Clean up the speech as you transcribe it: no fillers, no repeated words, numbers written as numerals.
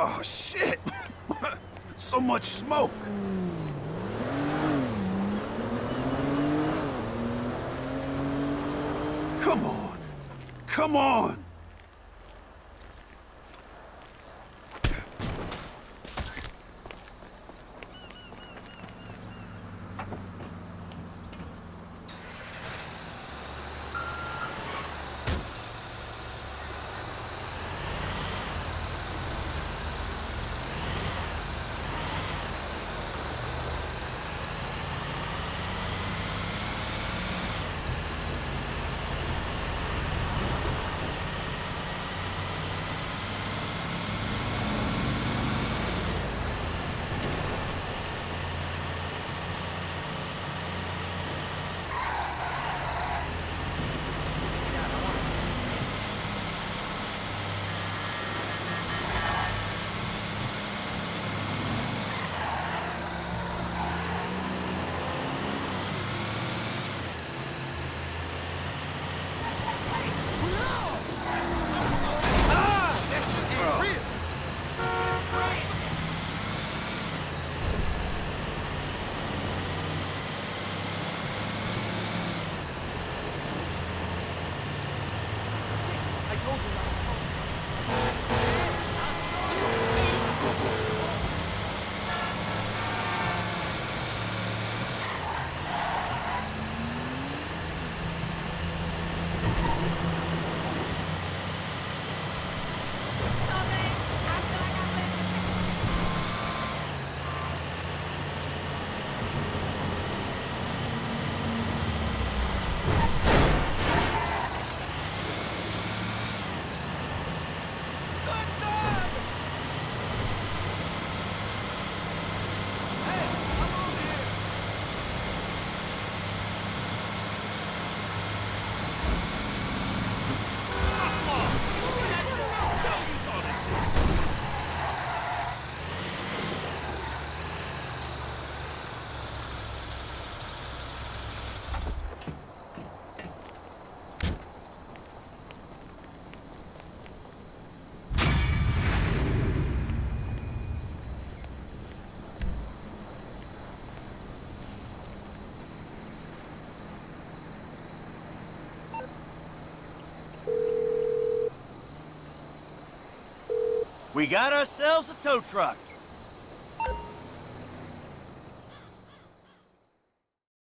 Oh, shit! So much smoke! Come on! Come on! We got ourselves a tow truck.